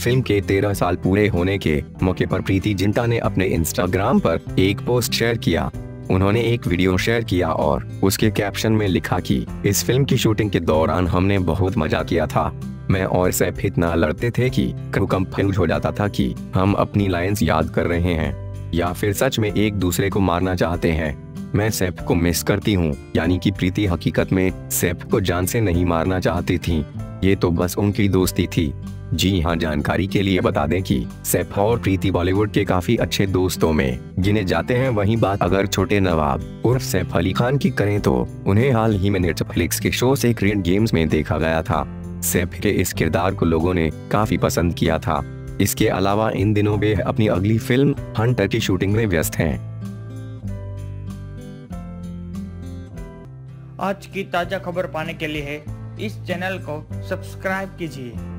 Film के 13 साल पूरे होने के मौके पर प्रीति जिंटा ने अपने इंस्टाग्राम पर एक पोस्ट शेयर किया। उन्होंने एक वीडियो शेयर किया और उसके कैप्शन में लिखा कि इस फिल्म की शूटिंग के दौरान हमने बहुत मजा किया था। मैं और सैफ इतना लड़ते थे कि कंफ्यूज हो जाता था कि हम अपनी लाइंस याद कर रहे हैं या फिर सच में एक दूसरे को मारना चाहते हैं। मैं सैफ को मिस करती हूँ। यानी कि प्रीति हकीकत में सैफ को जान से नहीं मारना चाहती थी, ये तो बस उनकी दोस्ती थी। जी हाँ, जानकारी के लिए बता दें कि सैफ और प्रीति बॉलीवुड के काफी अच्छे दोस्तों में गिने जाते हैं। वहीं बात अगर छोटे नवाब उर्फ सैफ अली खान की करें तो उन्हें हाल ही में नेटफ्लिक्स के शो सेक्रेड गेम्स में देखा गया था। सैफ के इस किरदार को लोगों ने काफी पसंद किया था। इसके अलावा इन दिनों वे अपनी अगली फिल्म हंटर की शूटिंग में व्यस्त हैं। आज की ताजा खबर पाने के लिए इस चैनल को सब्सक्राइब कीजिए।